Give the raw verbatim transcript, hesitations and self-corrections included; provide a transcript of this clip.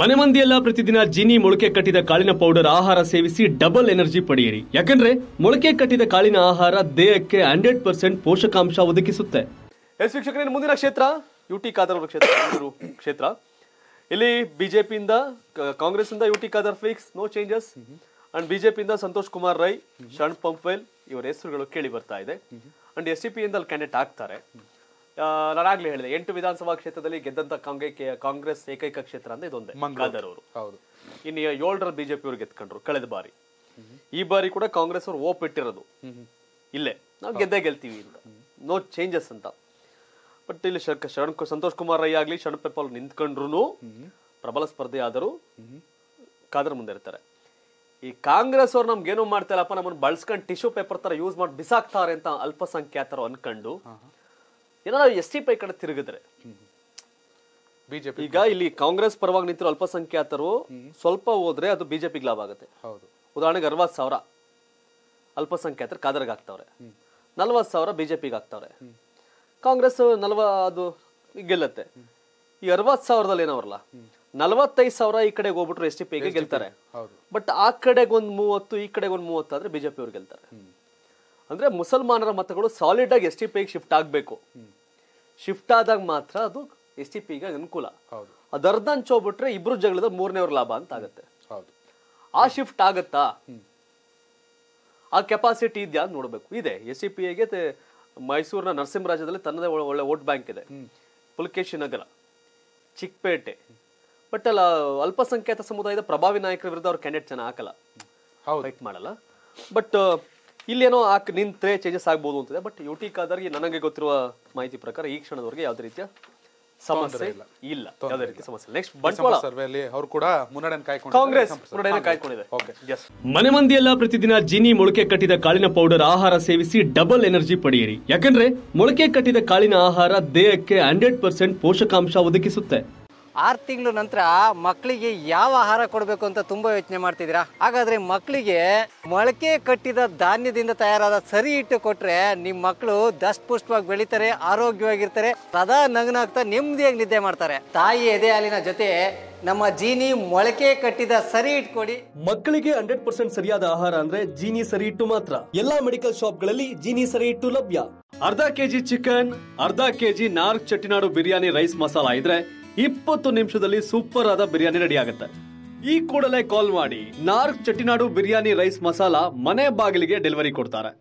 ಮನೆ ಮಂದಿಯೆಲ್ಲ ಪ್ರತಿದಿನ ಜಿನಿ ಮೊಳಕೆ ಕಟ್ಟಿದ ಕಾಳಿನ ಪೌಡರ್ ಆಹಾರ ಸೇವಿಸಿ ಡಬಲ್ ಎನರ್ಜಿ ಪಡೆಯಿರಿ. ಯಾಕಂದ್ರೆ ಮೊಳಕೆ ಕಟ್ಟಿದ ಕಾಳಿನ ಆಹಾರ ದೇಹಕ್ಕೆ ಹಂಡ್ರೆಡ್ ಪರ್ಸೆಂಟ್ ಪೋಷಕಾಂಶ ಒದಗಿಸುತ್ತೆ. ಎಸ್ ವೀಕ್ಷಕರೇ, ಮುಂದಿನ ಕ್ಷೇತ್ರ ಯುಟಿ ಖಾದರ್ ಅವರ ಕ್ಷೇತ್ರ ಕ್ಷೇತ್ರ ಇಲ್ಲಿ ಬಿಜೆಪಿಯಿಂದ ಕಾಂಗ್ರೆಸ್ ಇಂದ UT Khader fix, no changes. And ಬಿಜೆಪಿಯಿಂದ ಸಂತೋಷ್ ಕುಮಾರ್ ರೈ, ಶರಣ್ ಪಂಪ್ವೇಲ್ ಇವರ ಹೆಸರುಗಳು ಕೇಳಿ ಬರ್ತಾ ಇದೆ. ಅಂಡ್ ಎಸ್ ಡಿ ಪಿ ಇಂದ ಅಲ್ಲಿ ಕ್ಯಾಂಡಿಡೇಟ್ ಆಗ್ತಾರೆ. ನಾನಾಗ್ಲೇ ಹೇಳಿದೆ, ಎಂಟು ವಿಧಾನಸಭಾ ಕ್ಷೇತ್ರದಲ್ಲಿ ಗೆದ್ದಂತ ಕಾಂಗ್ರೆಸ್ ಏಕೈಕ ಕ್ಷೇತ್ರ ಅಂದ್ರೆ ಇದೊಂದೇ ಖಾದರ್ ಅವರು. ಇನ್ನು ಏಳರ ಬಿಜೆಪಿ ಅವ್ರು ಗೆದ್ಕೊಂಡ್ರು ಕಳೆದ ಬಾರಿ. ಈ ಬಾರಿ ಕೂಡ ಕಾಂಗ್ರೆಸ್ ಅವ್ರು ಓಪಿಟ್ಟಿರೋದು ಇಲ್ಲೇ ನಾವು ಗೆದ್ದೇ ಗೆಲ್ತೀವಿ ಅಂತ, ನೋ ಚೇಂಜಸ್ ಅಂತ. ಬಟ್ ಇಲ್ಲಿ ಶರಣ್ ಸಂತೋಷ್ ಕುಮಾರ್ ರೈ ಆಗ್ಲಿ ಶರಣ್ ಪೆಪ್ಪಲ್ ನಿಂತ್ಕೊಂಡ್ರು ಪ್ರಬಲ ಸ್ಪರ್ಧೆ ಆದರೂ ಖಾದರ್ ಮುಂದೆ ಇರ್ತಾರೆ. ಈ ಕಾಂಗ್ರೆಸ್ ಅವ್ರು ನಮ್ಗೇನು ಮಾಡ್ತಾ ಇಲ್ಲಪ್ಪ, ನಮ್ಮನ್ನು ಬಳಸ್ಕೊಂಡು ಟಿಶ್ಯೂ ಪೇಪರ್ ತರ ಯೂಸ್ ಮಾಡಿ ಬಿಸಾಕ್ತಾರೆ ಅಂತ ಅಲ್ಪಸಂಖ್ಯಾತರು ಅನ್ಕೊಂಡು ಏನಾದ್ರು ಎಸ್ ಟಿ ಪಿ ಕಡೆ ತಿರುಗಿದ್ರೆ ಬಿಜೆಪಿ. ಈಗ ಇಲ್ಲಿ ಕಾಂಗ್ರೆಸ್ ಪರವಾಗಿ ನಿಂತಿರೋ ಅಲ್ಪಸಂಖ್ಯಾತರು ಸ್ವಲ್ಪ ಹೋದ್ರೆ ಅದು ಬಿಜೆಪಿಗೆ ಲಾಭ ಆಗುತ್ತೆ. ಉದಾಹರಣೆಗೆ ಅರವತ್ ಸಾವಿರ ಅಲ್ಪಸಂಖ್ಯಾತರು ಖಾದರ್ಗೆ ಹಾಕ್ತಾವ್ರೆ, ನಲ್ವತ್ ಸಾವಿರ ಬಿಜೆಪಿಗೆ ಹಾಕ್ತಾವ್ರೆ. ಕಾಂಗ್ರೆಸ್ ನಲ್ವ ಅದು ಗೆಲ್ಲತ್ತೆ. ಈ ಅರವತ್ ಸಾವಿರದಲ್ಲಿ ಏನವ್ರಲ್ಲ ನಲ್ವತ್ತೈದು ಸಾವಿರ ಈ ಕಡೆಗೆ ಹೋಗ್ಬಿಟ್ರು ಎಸ್ ಟಿ ಪಿಗೆ ಗೆಲ್ತಾರೆ. ಬಟ್ ಆ ಕಡೆಗೆ ಒಂದ್ ಮೂವತ್ತು ಈ ಕಡೆಗೆ ಒಂದ್ ಮೂವತ್ತು ಆದ್ರೆ ಬಿಜೆಪಿ ಅವ್ರು ಗೆಲ್ತಾರೆ. ಅಂದ್ರೆ ಮುಸಲ್ಮಾನರ ಮತಗಳು ಸಾಲಿಡ್ ಆಗಿ ಎಸ್ ಟಿ ಪಿಗೆ ಶಿಫ್ಟ್ ಆಗ್ಬೇಕು. ಶಿಫ್ಟ್ ಆದಾಗ ಮಾತ್ರ ಅದು ಎಸ್ ಟಿ ಪಿಗೆ ಅನುಕೂಲ. ಅದರ್ಧ ಹಂಚೋಗ್ಬಿಟ್ರೆ ಇಬ್ರು ಜಗಳದ ಮೂರನೇವ್ರ ಲಾಭ ಅಂತ ಆಗುತ್ತೆ. ಆ ಶಿಫ್ಟ್ ಆಗತ್ತಾ, ಆ ಕೆಪಾಸಿಟಿ ಇದೆಯಾ ನೋಡ್ಬೇಕು. ಇದೆ ಎಸ್ ಟಿ ಪಿಗೆ ಮೈಸೂರಿನ ನರಸಿಂಹರಾಜದಲ್ಲಿ ತನ್ನದೇ ಒಳ್ಳೆ ವೋಟ್ ಬ್ಯಾಂಕ್ ಇದೆ, ಪುಲಕೇಶಿ ನಗರ, ಚಿಕ್ಕಪೇಟೆ. ಬಟ್ ಅಲ್ಲ ಅಲ್ಪಸಂಖ್ಯಾತ ಸಮುದಾಯದ ಪ್ರಭಾವಿ ನಾಯಕರ ವಿರುದ್ಧ ಅವ್ರ ಕ್ಯಾಂಡಿಡೇಟ್ ಜನ ಹಾಕಲ್ಲ, ಫೈಟ್ ಮಾಡಲ್ಲ. ಬಟ್ ಇಲ್ಲೇನೋ ಹಾಕಿ ನಿಂತರೆ ಚೇಂಜಸ್ ಆಗ್ಬೋದು ಅಂತಿದೆ. ಬಟ್ ಯುಟಿ ಖಾದರ್ಗೆ ನನಗೆ ಗೊತ್ತಿರುವ ಮಾಹಿತಿ ಪ್ರಕಾರ ಈ ಕ್ಷಣದವರೆಗೆ ಯಾವುದೇ ರೀತಿಯ ಸಮಸ್ಯೆ ಇಲ್ಲ, ಯಾವುದೇ ರೀತಿಯ ಸಮಸ್ಯೆ. ನೆಕ್ಸ್ಟ್ ಬಂಟ್ವಾಳ ಸರ್ವೆಯಲ್ಲಿ ಅವರು ಕೂಡ ಮುನ್ನಡೆಯನ್ನು ಕಾಯ್ಕೊಂಡಿದ್ದಾರೆ, ಕಾಂಗ್ರೆಸ್ ಮುನ್ನಡೆಯನ್ನು ಕಾಯ್ಕೊಂಡಿದೆ. Okay, yes. ಮನೆ ಮಂದಿಯೆಲ್ಲ ಪ್ರತಿದಿನ ಜಿನಿ ಮೊಳಕೆ ಕಟ್ಟಿದ ಕಾಳಿನ ಪೌಡರ್ ಆಹಾರ ಸೇವಿಸಿ ಡಬಲ್ ಎನರ್ಜಿ ಪಡೆಯಿರಿ. ಯಾಕಂದ್ರೆ ಮೊಳಕೆ ಕಟ್ಟಿದ ಕಾಳಿನ ಆಹಾರ ದೇಹಕ್ಕೆ ಹಂಡ್ರೆಡ್ ಪರ್ಸೆಂಟ್ ಪೋಷಕಾಂಶ ಒದಗಿಸುತ್ತೆ. ಆರು ತಿಂಗಳ ನಂತರ ಮಕ್ಕಳಿಗೆ ಯಾವ ಆಹಾರ ಕೊಡಬೇಕು ಅಂತ ತುಂಬ ಯೋಚನೆ ಮಾಡ್ತಿದ್ದೀರಾ. ಹಾಗಾದರೆ ಮಕ್ಕಳಿಗೆ ಮೊಳಕೆ ಕಟ್ಟಿದ ಧಾನ್ಯದಿಂದ ತಯಾರಾದ ಸರಿ ಹಿಟ್ಟು ಕೊಟ್ಟರೆ ನಿಮ್ಮ ಮಕ್ಕಳು ದಷ್ಟಪುಷ್ಟವಾಗಿ ಬೆಳೀತಾರೆ, ಆರೋಗ್ಯವಾಗಿರ್ತಾರೆ, ಸದಾ ನಗನಾಗ್ತಾ ನೆಮ್ಮದಿಯಾಗಿ ನಿದ್ದೆ ಮಾಡ್ತಾರೆ. ತಾಯಿ ಎದೆ ಹಾಲಿನ ಜೊತೆ ನಮ್ಮ ಜೀನಿ ಮೊಳಕೆ ಕಟ್ಟಿದ ಸರಿ ಹಿಟ್ಟು ಕೊಡಿ. ಮಕ್ಕಳಿಗೆ ಹಂಡ್ರೆಡ್ ಪರ್ಸೆಂಟ್ ಸರಿಯಾದ ಆಹಾರ ಅಂದ್ರೆ ಜೀನಿ ಸರಿ ಹಿಟ್ಟು ಮಾತ್ರ. ಎಲ್ಲಾ ಮೆಡಿಕಲ್ ಶಾಪ್ಗಳಲ್ಲಿ ಜೀನಿ ಸರಿ ಹಿಟ್ಟು ಲಭ್ಯ. ಅರ್ಧ ಕೆಜಿ ಚಿಕನ್, ಅರ್ಧ KG Knorr Chettinad biryani rice masala ಇದ್ರೆ ಇಪ್ಪತ್ತು ನಿಮಿಷದಲ್ಲಿ ಸೂಪರ್ ಆದ ಬಿರಿಯಾನಿ ರೆಡಿ ಆಗುತ್ತೆ. ಈ ಕೂಡಲೇ ಕಾಲ್ ಮಾಡಿ. ನಾರ್ಕ್ ಚಟ್ಟಿನಾಡು ಬಿರಿಯಾನಿ ರೈಸ್ ಮಸಾಲಾ ಮನೆ ಬಾಗಿಲಿಗೆ ಡೆಲಿವರಿ ಕೊಡ್ತಾರೆ.